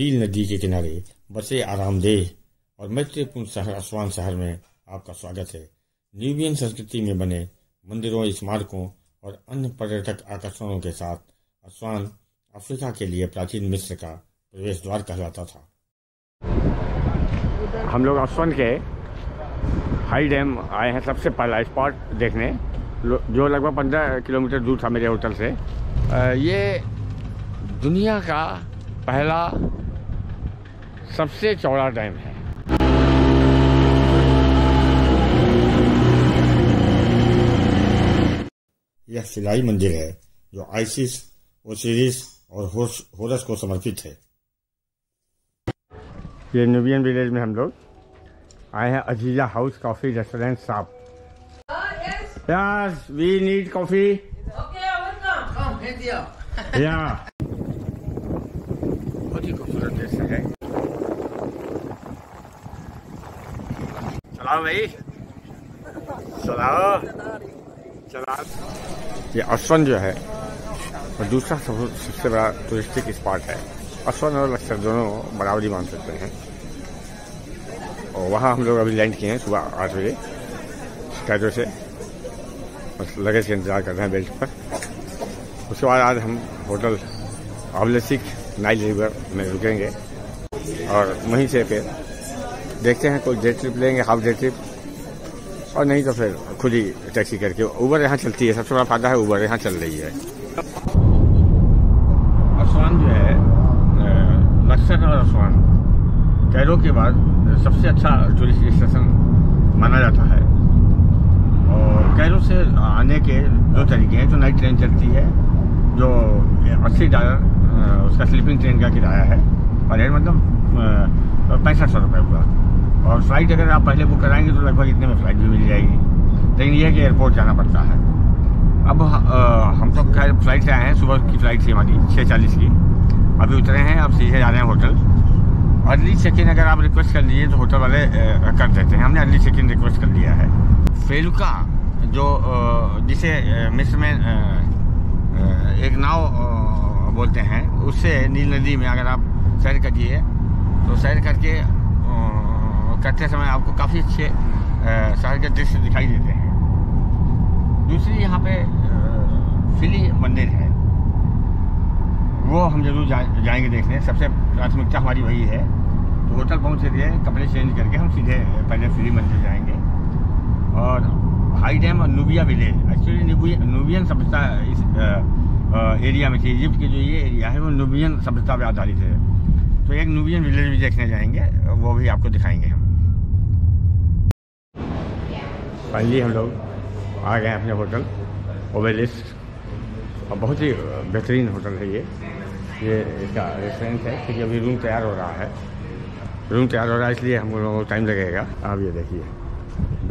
नील नदी के किनारे बसे आरामदेह और मैत्रीपूर्ण शहर अस्वान शहर में आपका स्वागत है। नूबियन संस्कृति में बने मंदिरों, स्मारकों और अन्य पर्यटक आकर्षणों के साथ अस्वान अफ्रीका के लिए प्राचीन मिस्र का प्रवेश द्वार कहलाता था। हम लोग अस्वान के हाई डैम आए हैं, सबसे पहला स्पॉट देखने, जो लगभग 15 किलोमीटर दूर था मेरे होटल से। ये दुनिया का पहला सबसे चौड़ा डैम है। यह फिली मंदिर है जो आइसिस, ओसिरिस और होरस को समर्पित है। ये नूबियन विलेज में हम लोग आए हैं, Aziza house coffee restaurant shop. Yes we need coffee. बहुत ही खूबसूरत दृश्य है। चलाओ भाई, चलाओ चलाओ। ये अस्वान जो है और दूसरा सबसे बड़ा टूरिस्टिक स्पॉट है। अस्वान और लक्सर दोनों बराबरी मान सकते हैं। और वहाँ हम लोग अभी लैंड किए हैं सुबह 8 बजे स्काईडो से, बस लगेज के इंतजार कर रहे हैं बेल्ट पर। उसके बाद आज हम होटल ओबेलिस्क नाइल रिवर में रुकेंगे और वहीं से फिर देखते हैं कोई डे ट्रिप लेंगे, हाफ डे ट्रिप, और नहीं तो फिर खुद ही टैक्सी करके। ऊबर यहाँ चलती है, सबसे बड़ा फायदा है ऊबर यहाँ चल रही है। अस्वान जो है, लक्सर और अस्वान कैरो के बाद सबसे अच्छा टूरिस्ट स्टेशन माना जाता है। और कैरो से आने के 2 तरीके हैं। तो नाइट ट्रेन चलती है जो $80 उसका स्लीपिंग ट्रेन का किराया है, और रेट मतलब 6500 रुपये हुआ। और फ्लाइट अगर आप पहले बुक कराएंगे तो लगभग इतने में फ्लाइट भी मिल जाएगी, लेकिन यह है कि एयरपोर्ट जाना पड़ता है। अब हम तो खैर फ्लाइट से आए हैं, सुबह की फ्लाइट थी हमारी 6:40 की, अभी उतरे हैं, अब सीधे जा रहे हैं होटल। अर्ली चेक इन अगर आप रिक्वेस्ट कर लिए तो होटल वाले कर देते हैं, हमने अर्ली चेक इन रिक्वेस्ट कर लिया है। फेलुका जो जिसे मिस्र में एक नाव बोलते हैं, उससे नील नदी में अगर आप सैर करिए तो सैर करते समय आपको काफ़ी अच्छे शहर के दृश्य दिखाई देते हैं। दूसरी यहाँ पे फिली मंदिर है, वो हम जरूर जाएंगे देखने, सबसे प्राथमिकता हमारी वही है। तो होटल पहुँच गए, कपड़े चेंज करके हम सीधे पहले फिली मंदिर जाएंगे। और हाई डैम और नूबिया विलेज, एक्चुअली नूबियन सभ्यता इस एरिया में थी। इजिप्ट के जो ये एरिया है वो नूबियन सभ्यता पर आधारित है, तो एक नूबियन विलेज भी देखने जाएंगे, वो भी आपको दिखाएंगे हम। फाइनली हम लोग आ गए अपने होटल ओबेलिस्क, और बहुत ही बेहतरीन होटल है ये इसका रेस्टोरेंट है, क्योंकि अभी रूम तैयार हो रहा है इसलिए हम लोगों को टाइम लगेगा। आप ये देखिए,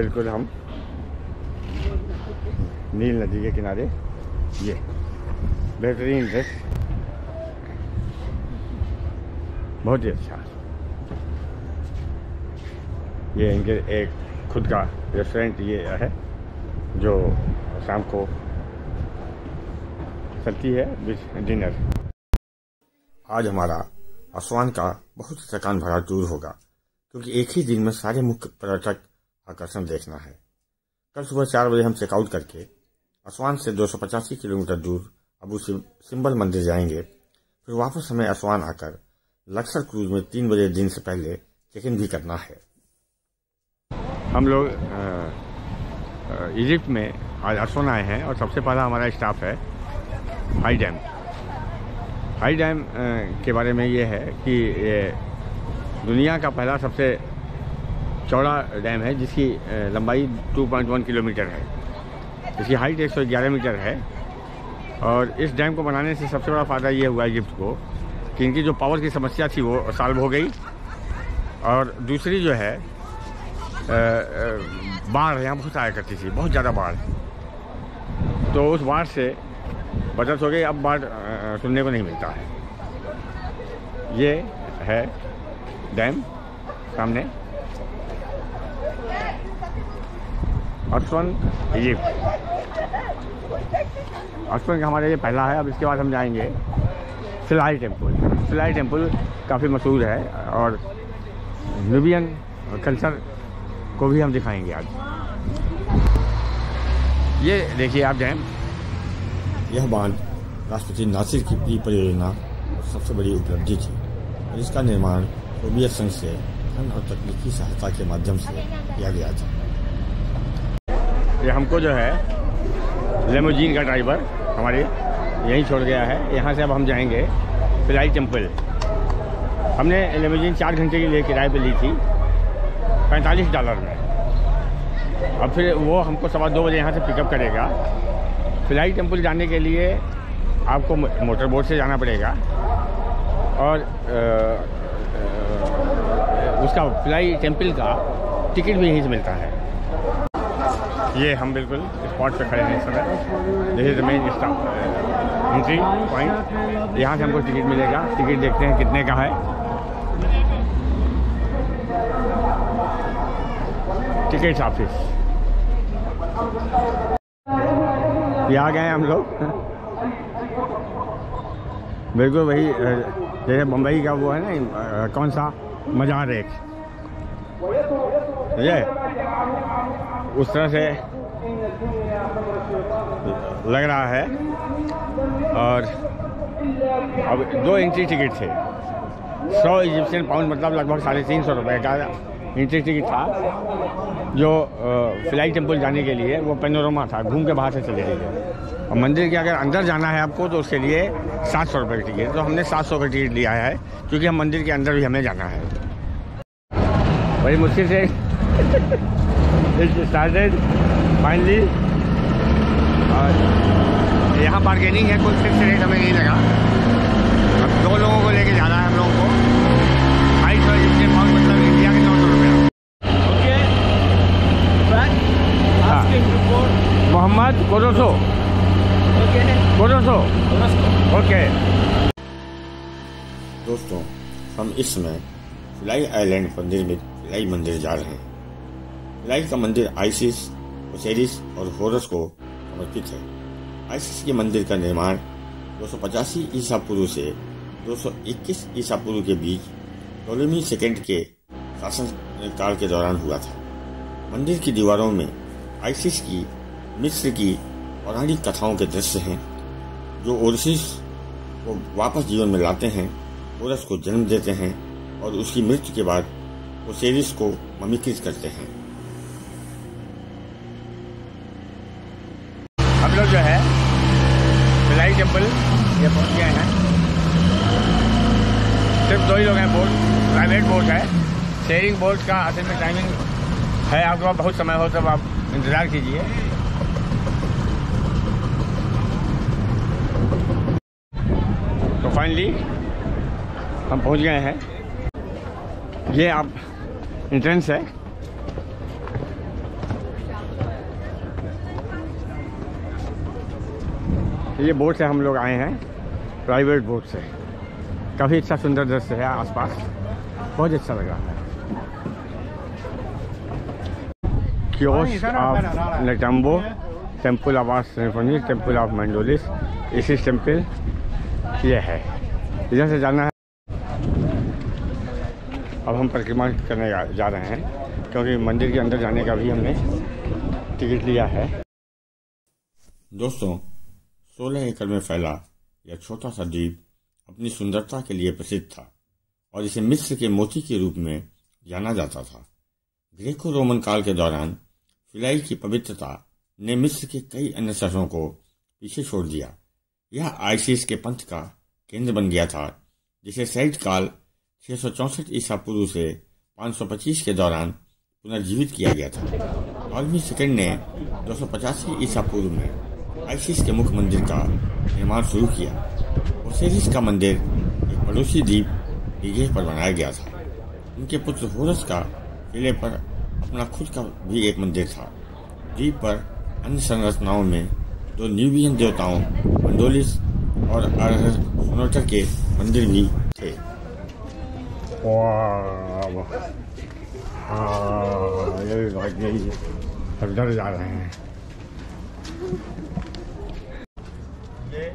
बिल्कुल हम नील नदी के किनारे, ये बेहतरीन दृश्य, बहुत ही अच्छा। ये इनके एक खुद का रेस्टोरेंट ये है जो शाम को चलती है विद डिनर। आज हमारा अस्वान का बहुत थकान भरा टूर होगा, क्योंकि एक ही दिन में सारे मुख्य पर्यटक आकर्षण देखना है। कल सुबह 4 बजे हम चेकआउट करके अस्वान से 285 किलोमीटर दूर अबू सिम्बल मंदिर जाएंगे। फिर वापस हमें अस्वान आकर लक्सर क्रूज में 3 बजे दिन से पहले चेक इन भी करना है। हम लोग इजिप्ट में आज अस्वान आए हैं, और सबसे पहला हमारा स्टाफ है हाई डैम। हाई डैम के बारे में ये है कि ये दुनिया का पहला सबसे चौड़ा डैम है, जिसकी लंबाई 2.1 किलोमीटर है, इसकी हाइट 111 मीटर है। और इस डैम को बनाने से सबसे बड़ा फ़ायदा ये हुआ इजिप्ट को कि इनकी जो पावर की समस्या थी वो सॉल्व हो गई, और दूसरी जो है बाढ़ यहाँ बहुत आया करती थी, बहुत ज़्यादा बाढ़, तो उस बाढ़ से बचत हो गई। अब बाढ़ सुनने को नहीं मिलता है। ये है डैम सामने, अस्वान इजिप्ट। ऑक्सफोर्ड का हमारा ये पहला है। अब इसके बाद हम जाएंगे फिलाई टेम्पल। फिलाई टेम्पल काफ़ी मशहूर है और नूबियन कल्चर को भी हम दिखाएंगे आज। ये देखिए आप डैम, यह बांध राष्ट्रपति नासिर की परियोजना सबसे बड़ी उपलब्धि थी और इसका निर्माण सोवियत संघ से धन और तकनीकी सहायता के माध्यम से किया गया था। ये हमको जो है लेमोजीन का ड्राइवर हमारे यहीं छोड़ गया है। यहाँ से अब हम जाएंगे फिलाई टेम्पल। हमने लेमोजीन 4 घंटे के लिए किराए पे ली थी $45 में। अब फिर वो हमको 2:15 बजे यहाँ से पिकअप करेगा। फिलाई टेम्पल जाने के लिए आपको मोटर बोट से जाना पड़ेगा और उसका फिलाई टेम्पल का टिकट भी यहीं से मिलता है। ये हम बिल्कुल स्पॉट पे खड़े हैं इस समय। This is the main stop entry point. यहाँ से हमको टिकट मिलेगा। टिकट देखते हैं कितने का है। टिकट ऑफिस ये आ गए हम लोग। बिल्कुल वही जैसे बम्बई का वो है ना, कौन सा मजार एक, ये उस तरह से लग रहा है। और अब 2 एंट्री टिकट थे, 100 इजिप्शियन पाउंड मतलब लगभग ₹350 का एंट्री टिकट था जो फिलाई टेम्पल जाने के लिए। वो पेनोरमा था, घूम के बाहर से चले गए। और मंदिर के अगर अंदर जाना है आपको तो उसके लिए ₹700 का टिकट, तो हमने 700 का टिकट लिया है क्योंकि हम मंदिर के अंदर भी हमें जाना है। बड़ी मुश्किल से फाइनली, और यहाँ पार्किंग है, कोई फिक्स रेट हमें नहीं लगा। अब 2 लोगों को लेके जाना है हम लोगों को। 250 मतलब इंडिया के ₹900। मोहम्मद कोरोसो, कोरोसो, ओके। दोस्तों, हम इस समय फिलाई आइलैंड पर निर्मित फिलाई मंदिर जा रहे हैं। फिलाई का मंदिर आइसिस, ओसिरिस और होरस को समर्पित है। आइसिस के मंदिर का निर्माण 285 ईसा पूर्व से 221 ईसा पूर्व के बीच टॉलेमी II के शासनकाल के दौरान हुआ था। मंदिर की दीवारों में आइसिस की मिस्र की पौराणिक कथाओं के दृश्य हैं जो ओसिरिस को वापस जीवन में लाते हैं, होरस को जन्म देते हैं और उसकी मृत्यु के बाद ओसिरिस को ममीकृत करते हैं। हम लोग जो है फिलाई टेम्पल ये पहुँच गए हैं। सिर्फ 2 ही लोग हैं, बोट प्राइवेट बोट है। शेयरिंग बोट का असल में टाइमिंग है, आपके पास बहुत समय हो तब आप इंतज़ार कीजिए। तो फाइनली हम पहुंच गए हैं। ये आप एंट्रेंस है। ये बोट से हम लोग आए हैं, प्राइवेट बोट से। काफ़ी अच्छा सुंदर दृश्य है आसपास, बहुत अच्छा लग रहा है। Kiosk of Nectanebo temple of symphony, temple of Mandulis, इसी टेम्पल ये है। इधर से जाना है। अब हम परिक्रमा करने जा रहे हैं क्योंकि मंदिर के अंदर जाने का भी हमने टिकट लिया है। दोस्तों, 16 एकड़ में फैला यह छोटा सा द्वीप अपनी सुंदरता के लिए प्रसिद्ध था और इसे मिस्र के मोती के रूप में जाना जाता था। ग्रीको रोमन काल के दौरान फिलाई की पवित्रता ने मिस्र के कई अन्य शहरों को पीछे छोड़ दिया। यह आइसिस के पंथ का केंद्र बन गया था जिसे सैयद काल 664 ईसा पूर्व से 525 के दौरान पुनर्जीवित किया गया था। टॉलेमी II ने 285 ईसा पूर्व में आइसिस के मुख्य मंदिर का निर्माण शुरू किया। ओसिरिस का मंदिर एक पड़ोसी द्वीप गिगह पर बनाया गया था। उनके पुत्र होरस का किले पर अपना खुद का भी एक मंदिर था। द्वीप पर अन्य संरचनाओं में 2 नूबियन देवताओं मंडोलिस और अर्हर के मंदिर भी थे। ये जा रहे हैं। ये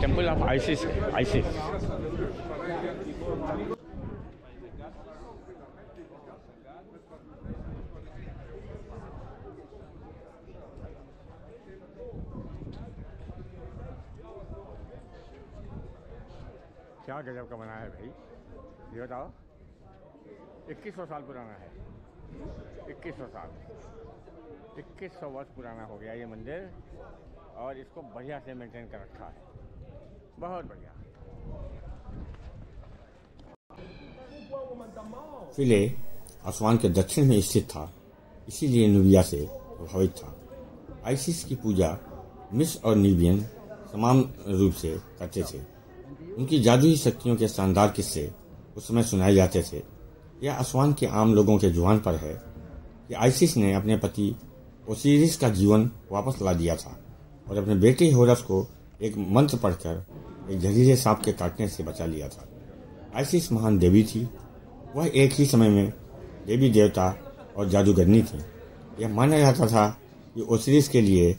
टेम्पल ऑफ आइसिस क्या गजब का बनाया है भाई, ये बताओ। 2100 साल पुराना है, 2100 साल, 2100 वर्ष पुराना हो गया ये मंदिर और इसको बढ़िया से मेंटेन कर रखा है, बहुत बढ़िया। फिली अस्वान के दक्षिण में स्थित था, इसीलिए नूबिया से प्रभावित था। आइसिस की पूजा मिस्र और नूबियन समान रूप से करते थे। उनकी जादुई शक्तियों के शानदार किस्से उस समय सुनाए जाते थे। यह अस्वान के आम लोगों के जुबान पर है कि आइसिस ने अपने पति ओसिरिस का जीवन वापस ला दिया था और अपने बेटे होरस को एक मंत्र पढ़कर एक जहरीले सांप के काटने से बचा लिया था। आइसिस महान देवी थी, वह एक ही समय में देवी देवता और जादूगरनी थी। यह माना जाता था कि ओसिरिस के लिए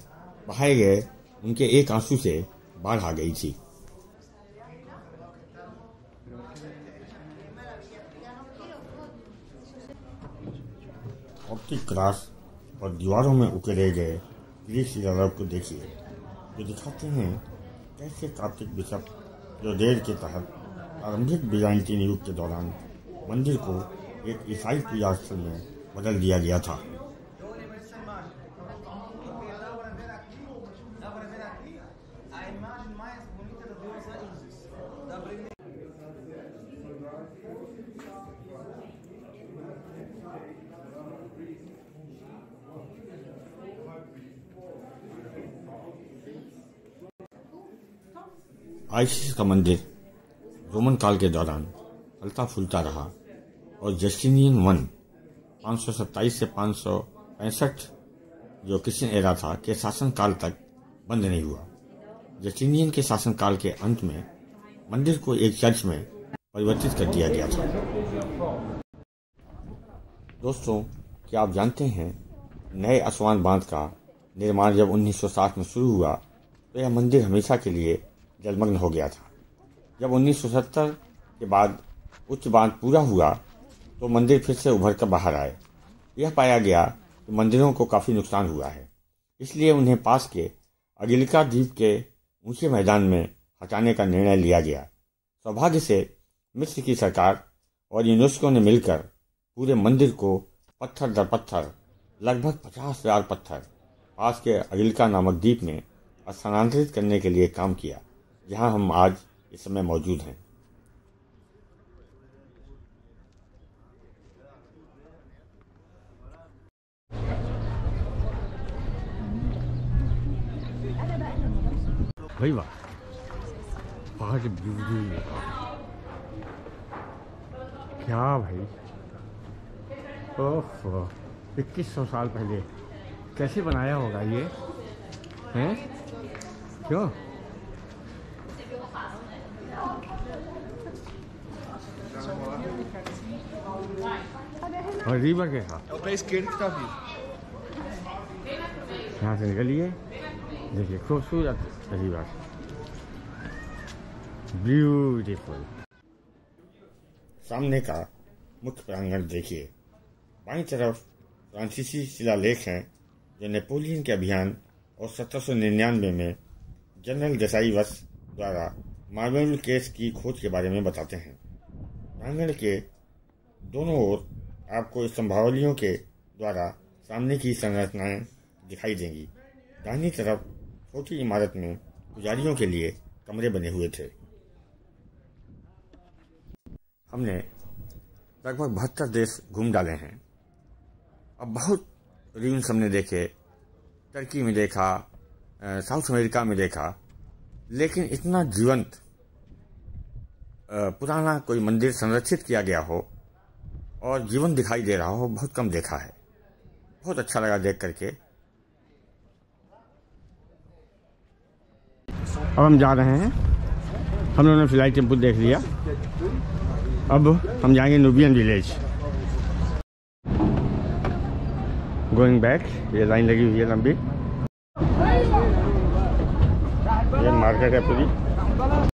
बहाए गए उनके एक आंसू से बाढ़ आ गई थी। ऑप्टिक ग्लास और दीवारों में उकेरे गए ग्रीस यादव को देखिए, जो दिखाते हैं कैसे कार्तिक बिशप जोदेर के तहत आरंभिक बिजांटीन युग के दौरान मंदिर को एक ईसाई पूजा स्थल में बदल दिया गया था। आइसिस का मंदिर रोमन काल के दौरान फलता फूलता रहा और जस्टिनियन 1 527 से 565, जो क्रिश्चियन एरा था, के शासनकाल तक बंद नहीं हुआ। जस्टिनियन के शासनकाल के अंत में मंदिर को एक चर्च में परिवर्तित कर दिया गया था। दोस्तों, क्या आप जानते हैं नए अस्वान बांध का निर्माण जब 1960 में शुरू हुआ तो यह मंदिर हमेशा के लिए जलमग्न हो गया था। जब 1970 के बाद उच्च बांध पूरा हुआ तो मंदिर फिर से उभर कर बाहर आए। यह पाया गया कि मंदिरों को काफ़ी नुकसान हुआ है, इसलिए उन्हें पास के अगिलिका द्वीप के ऊंचे मैदान में हटाने का निर्णय लिया गया। सौभाग्य से मिस्र की सरकार और यूनेस्को ने मिलकर पूरे मंदिर को पत्थर दर पत्थर लगभग 50,000 पत्थर पास के अगिलिका नामक द्वीप में स्थानांतरित करने के लिए काम किया, जहाँ हम आज इस समय मौजूद हैं। भाई वाह, बहुत ब्यूटी, क्या भाई। ओह, 2100 साल पहले कैसे बनाया होगा ये, हैं? क्यों? और रीवा के यहाँ से निकलिए, देखिए खूबसूरत रीवा, ब्यूटीफुल। सामने का मुख्य प्रांगण देखिए, बाईं तरफ फ्रांसीसी शिलालेख हैं जो नेपोलियन के अभियान और 1799 में जनरल देसाई वश द्वारा मार्बल केस की खोज के बारे में बताते हैं। प्रांगण के दोनों ओर आपको स्तंभावलियों के द्वारा सामने की संरचनाएं दिखाई देंगी। दाहिनी तरफ छोटी इमारत में पुजारियों के लिए कमरे बने हुए थे। हमने लगभग 72 देश घूम डाले हैं। अब बहुत रूइंस हमने देखे, तुर्की में देखा, साउथ अमेरिका में देखा, लेकिन इतना जीवंत पुराना कोई मंदिर संरक्षित किया गया हो और जीवन दिखाई दे रहा हो, बहुत कम देखा है। बहुत अच्छा लगा देख करके। अब हम जा रहे हैं। हम लोगों ने फिली टेम्पल देख लिया, अब हम जाएंगे नूबियन विलेज। गोइंग बैक, ये लाइन लगी हुई है लंबी, ये मार्केट है पूरी।